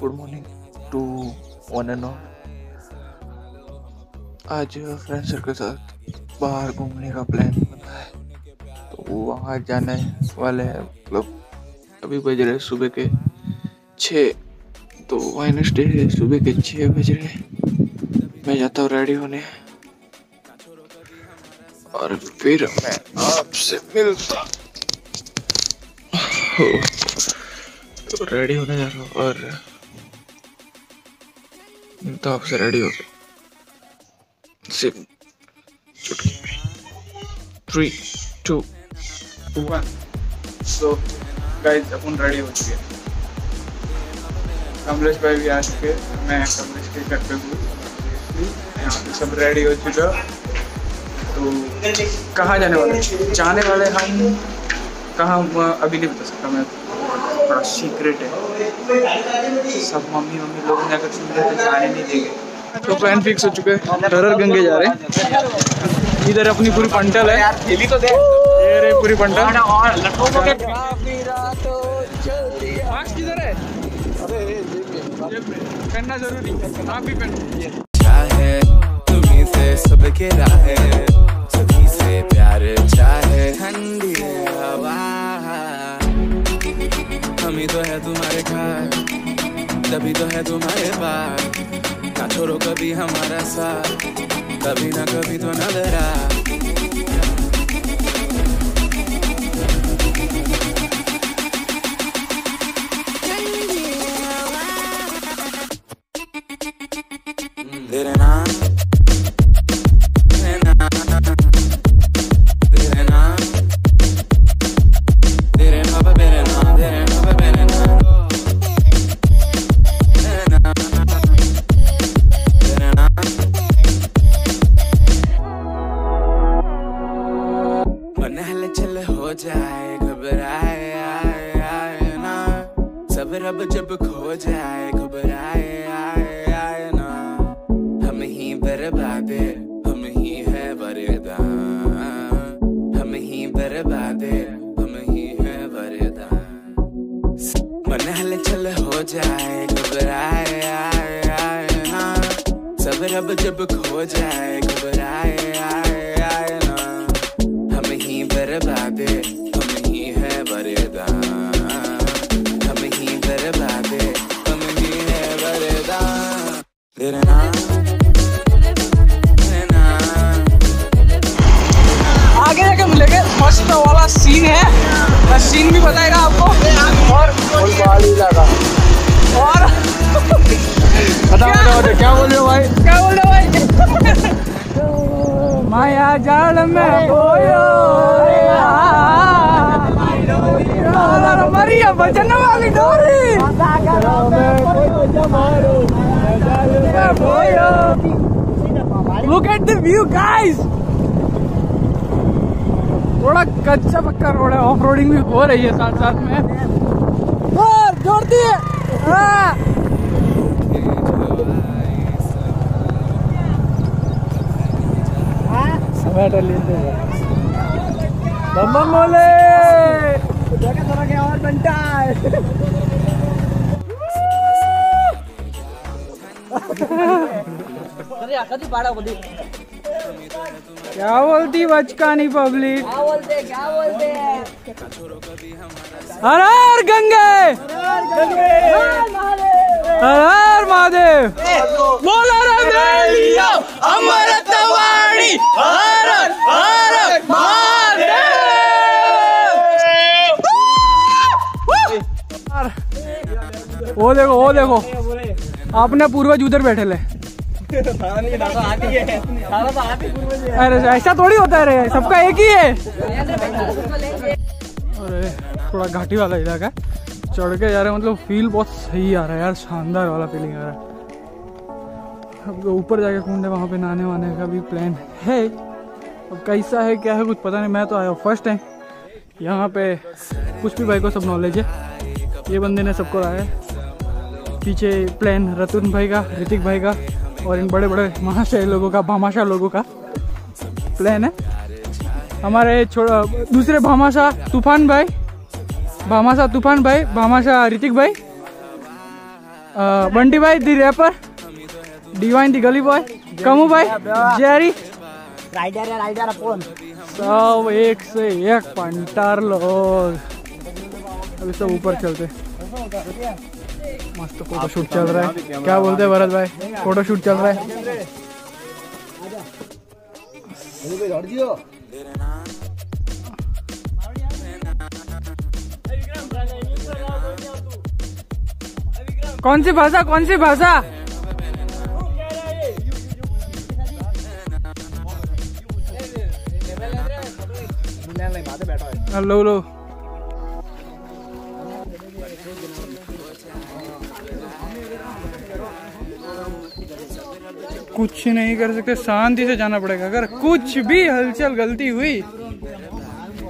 Good morning to one and all. आज friend circle के साथ बाहर घूमने का प्लान बना है, तो वो वहाँ जाने वाले हैं। मतलब अभी बज रहे सुबह के 6, तो वेडनेसडे है, सुबह के 6 बज रहे। मैं जाता हूँ रेडी होने और फिर मैं आपसे मिलता हूँ। तो रेडी होने जा रहा हूँ और मिलता हूँ आपसे रेडी होकर सिर्फ चुटकी में 3, 2, 1। सो गाइस अपन रेडी हो चुके हैं, कमलेश भाई भी आ चुके हैं, मैं कमलेश के घर पे हूँ, यहाँ पे सब रेडी हो चुका। तो कहाँ जाने वाले हम कहाँ अभी नहीं बता सकता मैं, थोड़ा सीक्रेट है। सब मम्मी लोग ने अगर सुन रहे तो जाने नहीं देंगे। तो प्लान फिक्स हो चुके हैं, हर हर गंगे जा रहे हैं। इधर अपनी पूरी पंटल है, पूरी पंटल करना जरूरी है, आप भी पहनो। चाहे तुम्हीं से सब घिरा है, सभी से प्यार चाहे ठंडी हवा, हम ही तो है तुम्हारे घर, तभी तो है तुम्हारे पास। ना छोड़ो कभी हमारा साथ, कभी ना कभी तो नजर आ। तेरे नाम तेरे नाम तेरे नाम तेरे नाम तेरे नाम तेरे नाम तेरे नाम तेरे नाम तेरे नाम। बनहल चल हो जाए घबराए आए आए ना, सब रब जब खो जाए घबराए आए आए ना। बर्बादे हम ही है वरदान, हम ही बर्बादे हम ही है वरदान। मनहल चल हो जाए घबराए आए आए ना, सब रब जब खो जाए घबराए आए आए ना। हम ही बर्बादे हम ही है वरदान, हम ही बर्बादे हम ही है वरदान। तेरा नाम मस्त वाला सीन है, सीन भी बताएगा आपको और क्या बोल रहे हो भाई, क्या बोल रहे हो भाई। माया जाल में बोयो मरिया बचन वाली डोरी, look at the view guys. थोड़ा कच्चा पक्का रोड है, ऑफ रोडिंग भी हो रही है साथ साथ में और जोड़ती है। और घंटा क्या बोलती बचकानी पब्लिक, क्या बोलते हैं। हर हर गंगे, हर हर महादेव बोला अमृत वाणी। हर हर महादेव। वो देखो आपने पूर्वज उधर बैठे ले। अरे ऐसा थोड़ी होता है रे, सबका एक ही है। अरे थोड़ा घाटी वाला इलाका चढ़ के जा रहे, मतलब फील बहुत सही आ रहा है यार, शानदार वाला फीलिंग आ रहा है। अब ऊपर जाके कुंडे वहाँ पे नहाने वाने का भी प्लान है। अब कैसा है क्या है कुछ पता नहीं, मैं तो आया हूँ फर्स्ट टाइम यहाँ पे। कुछ भी भाई को सब नॉलेज है, ये बंदे ने सबको लाया। पीछे प्लान रतुन भाई का, ऋतिक भाई का और इन बड़े बड़े महाशय लोगों का, भामाशाह लोगों का प्लान है। हमारे दूसरे भामाशाह तूफान भाई, भामाशाह ऋतिक भाई बंटी भाई दी रैपर, डिवाइन दी गली बॉय, कमू भाई, जेरी राइडर है, राइडर अपन सब एक से एक पंटार लोग। अभी सब ऊपर चलते, मस्त फोटो शूट चल रहा है। क्या बोलते हैं भरत भाई, फोटो शूट चल रहा है। कौन सी भाषा, कौन सी भाषा? हेलो हेलो, कुछ नहीं कर सकते, शांति से जाना पड़ेगा। अगर कुछ भी हलचल गलती हुई,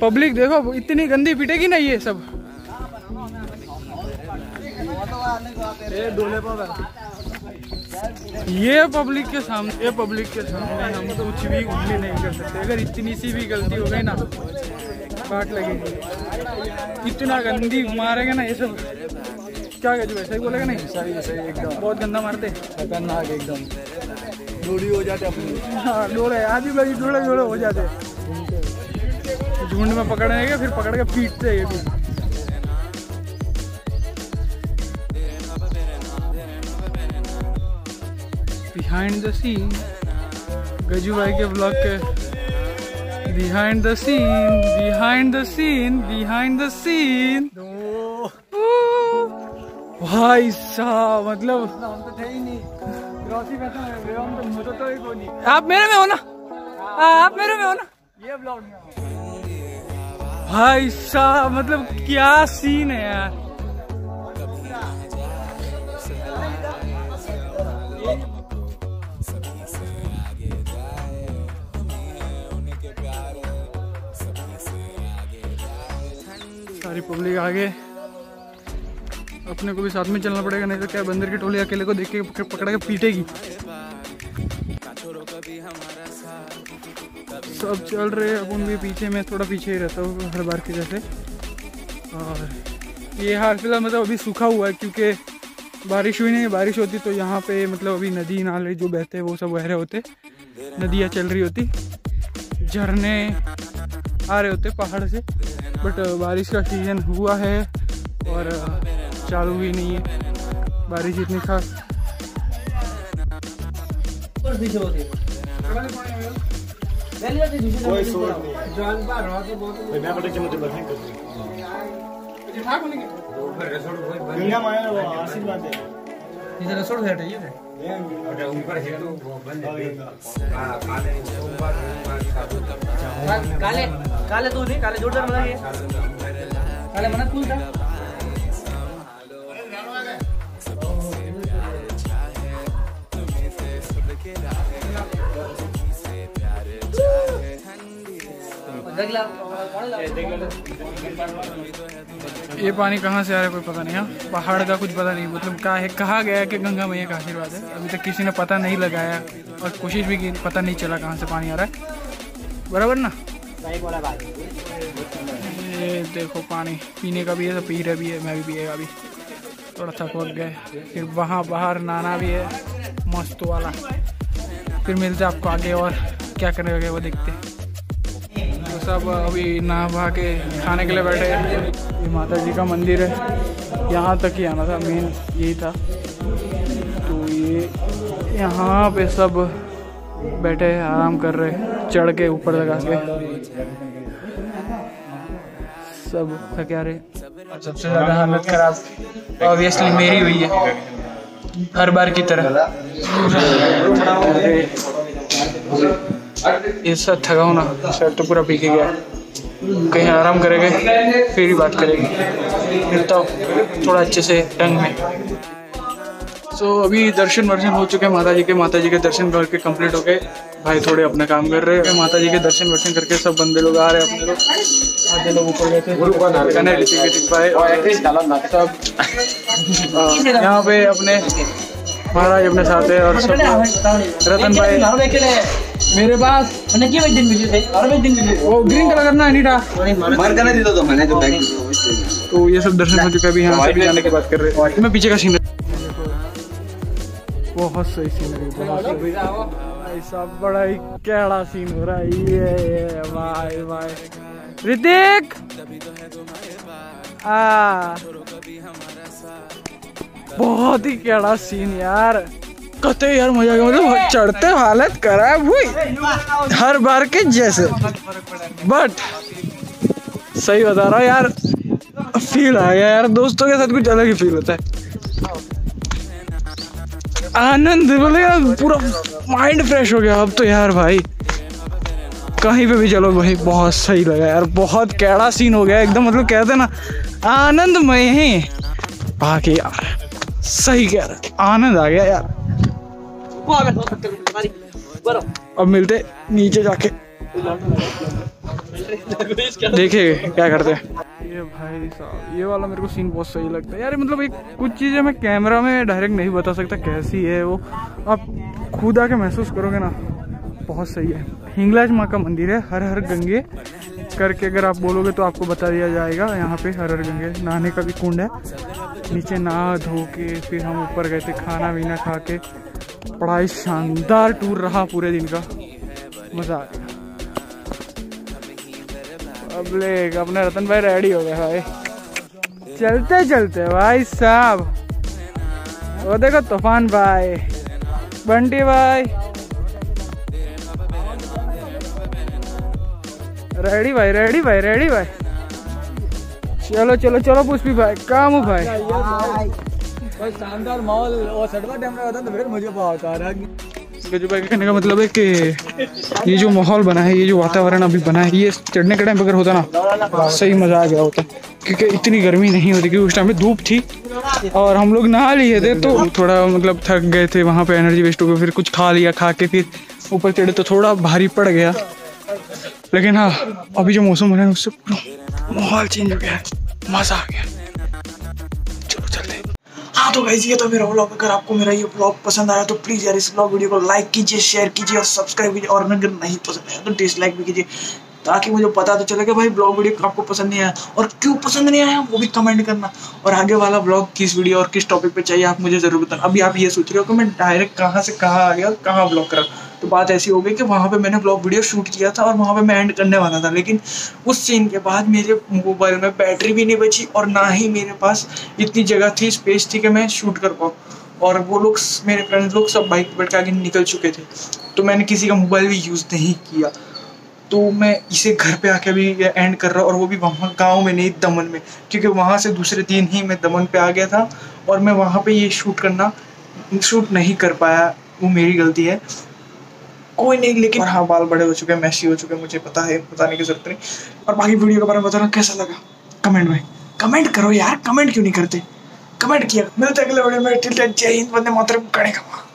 पब्लिक देखो इतनी गंदी पिटेगी ना ये सब। ये पब्लिक के सामने, ये पब्लिक के सामने हम कुछ भी उंगली नहीं कर सकते। अगर इतनी सी भी गलती हो गई ना, काट लगेगी। इतना गंदी मारेगा ना ये सब, क्या कहते हो? सही बोलेगा नहीं? सही सही एकदम, बहुत गंदा मारते, खतरनाक एकदम। जोड़ी हो जाते अपनी, हाँ डोले, आज भी भाई जोड़े जोड़े हो जाते, झुंड में पकड़ने के, फिर पकड़ के पीटते ये भी। बिहाइंड द सीन, गजू भाई के ब्लॉग के behind the scene, behind the scene, behind the scene. भाई साहब, मतलब थे ही नहीं। आप मेरे में हो ना, आप मेरे में हो ना। ये ब्लॉग भाई साहब, मतलब क्या सीन है यार। सारी पब्लिक आगे, अपने को भी साथ में चलना पड़ेगा, नहीं तो क्या बंदर की टोली अकेले को देख के पकड़ा के पीटेगी। सब चल रहे, अपन भी पीछे, मैं थोड़ा पीछे ही रहता हूँ हर बार की जैसे। और ये हाल फिलहाल मतलब अभी सूखा हुआ है, क्योंकि बारिश हुई नहीं। बारिश होती तो यहाँ पे मतलब अभी नदी नाले जो बहते हैं वो सब बह रहे होते, नदियाँ चल रही होती, झरने आ रहे होते पहाड़ से। बट बारिश का सीज़न हुआ है और चालू ही नहीं है बारिश इतनी खास। काले काले तो नहीं, काले जोड़दार मना, ये काले मना कौन था? ये पानी कहाँ से आ रहा है कोई पता नहीं है, पहाड़ का कुछ पता नहीं। मतलब कहा है, कहा गया है कि गंगा मैया का आशीर्वाद है, अभी तक किसी ने पता नहीं लगाया और कोशिश भी की, पता नहीं चला कहाँ से पानी आ रहा है। बराबर ना, ये देखो पानी पीने का भी है, तो पी रहा भी है, मैं भी पिएगा भी। थोड़ा थक वक गए, फिर वहाँ बाहर नाना भी है मस्त वाला। फिर मिलते आपको आगे, और क्या करने लगे वो देखते हैं। तो सब अभी नहा बहा के खाने के लिए बैठे हैं। ये माता जी का मंदिर है, यहाँ तक ही आना था, मेन यही था। तो ये यहाँ पे सब बैठे हैं, आराम कर रहे हैं, चढ़ के ऊपर लगा के सब थके आ रहे। सबसे ज़्यादा हालत खराब ऑब्वियसली मेरी हुई है, हर बार की तरह। ये सर थका हो ना, सर तो पूरा पी के गया, कहीं आराम करेंगे फिर ही बात करेंगे। मिलता हूँ थोड़ा अच्छे से ढंग में। सो अभी दर्शन वर्शन हो चुके हैं माता जी के, दर्शन करके कंप्लीट हो गए। भाई थोड़े अपना काम कर रहे हैं, माता जी के दर्शन वर्शन करके सब बंदे लोग आ रहे हैं। अपने लोग आधे लोग ऊपर गए थे सब। यहाँ पे अपने महाराज अपने साथ है, और रतन भाई मेरे पास मैंने क्या दिन मिली थे, और दिन मिली वो ग्रीन कलर करना है नीटा मार करने देता तो मैंने तो ये सब दर्शन हो चुका है। अभी यहाँ से जाने की बात कर रहे हैं, मैं पीछे का सीन। बहुत सही सीनरी, बहुत भाई साहब, बड़ा ही कैड़ा सीन हो रहा है ये। भाई भाई ऋतिक बहुत ही कैड़ा सीन यार, कते यार मजा आ गया। मतलब चढ़ते हालत खराब हुई हर बार के जैसे, बट सही बता रहा हूँ यार, फील आ गया यार। दोस्तों के साथ कुछ अलग ही फील होता है, आनंद मतलब पूरा माइंड फ्रेश हो गया अब तो यार। भाई कहीं पे भी चलो भाई, बहुत सही लगा यार, बहुत कैड़ा सीन हो गया एकदम। मतलब कहते ना आनंदमय है, बाकी यार सही कह रहा, आनंद आ गया यार। अब मिलते नीचे जाके, देखिए क्या करते हैं। ये भाई साहब ये वाला मेरे को सीन बहुत सही लगता है यार। मतलब एक कुछ चीजें मैं कैमरा में डायरेक्ट नहीं बता सकता कैसी है वो, आप खुद आके महसूस करोगे ना, बहुत सही है। हिंगलाज माँ का मंदिर है, हर हर गंगे करके अगर आप बोलोगे तो आपको बता दिया जाएगा। यहाँ पे हर हर गंगे नहाने का भी कुंड है, नीचे नहा धो के फिर हम ऊपर गए थे खाना वीना खा के। बड़ा ही शानदार टूर रहा पूरे दिन का, मजा आ गया। अब ले अपने रतन भाई रेडी हो गए भाई, चलते चलते भाई साहब। वो देखो तूफान भाई, बंटी भाई रेडी, भाई रेडी, भाई रेडी भाई, चलो चलो चलो पुष्पी भाई, काम हो भाई। शानदार माहौल और सड़वा टाइम रहा था तो फिर मुझे बहुत आ रहा है। गजू भाई कहने का मतलब है कि ये जो माहौल बना है, ये जो वातावरण अभी बना है, ये चढ़ने के टाइम पर अगर होता ना सही मज़ा आ गया होता, क्योंकि इतनी गर्मी नहीं होती, क्योंकि उस टाइम पे धूप थी और हम लोग नहा लिए थे तो थोड़ा मतलब थक गए थे वहाँ पे, एनर्जी वेस्ट हो गई। फिर कुछ खा लिया, खा के फिर ऊपर चढ़े तो थोड़ा भारी पड़ गया, लेकिन हाँ अभी जो मौसम बना है उससे पूरा माहौल चेंज हो गया है, मज़ा आ गया। तो गाइस ये तो मेरा व्लॉग, अगर आपको मेरा ये व्लॉग पसंद आया तो प्लीज़ यार इस व्लॉग वीडियो को लाइक कीजिए, शेयर कीजिए और सब्सक्राइब कीजिए, और अगर नहीं पसंद आया तो डिसलाइक भी कीजिए, ताकि मुझे पता तो चलेगा भाई व्लॉग वीडियो आपको पसंद नहीं आया, और क्यों पसंद नहीं आया वो भी कमेंट करना, और आगे वाला व्लॉग किस वीडियो और किस टॉपिक पे चाहिए आप मुझे जरूर बताना। अभी आप ये सोच रहे हो कि मैं डायरेक्ट कहाँ से कहाँ आ गया और कहाँ व्लॉग करा, तो बात ऐसी हो गई कि वहाँ पे मैंने व्लॉग वीडियो शूट किया था और वहाँ पे मैं एंड करने वाला था, लेकिन उस सीन के बाद मेरे मोबाइल में बैटरी भी नहीं बची और ना ही मेरे पास इतनी जगह थी, स्पेस थी कि मैं शूट कर पाऊँ, और वो लोग मेरे फ्रेंड्स लोग सब बाइक पर बैठ के आगे निकल चुके थे, तो मैंने किसी का मोबाइल भी यूज़ नहीं किया। तो मैं इसे घर पे आके भी एंड कर रहा हूँ, और वो भी वहाँ गांव में नहीं दमन में, क्योंकि वहाँ से दूसरे दिन ही मैं दमन पे आ गया था और मैं वहाँ पे ये शूट नहीं कर पाया, वो मेरी गलती है, कोई नहीं। लेकिन हाँ बाल बड़े हो चुके हैं, मैसी हो चुके हैं, मुझे पता है, बताने की जरूरत नहीं। और बाकी वीडियो के बारे में बता रहा हूँ, कैसा लगा कमेंट में कमेंट करो यार, कमेंट क्यों नहीं करते, कमेंट किया। मिलते अगले वीडियो में, जय हिंद, वंदे मातरम, करेगा।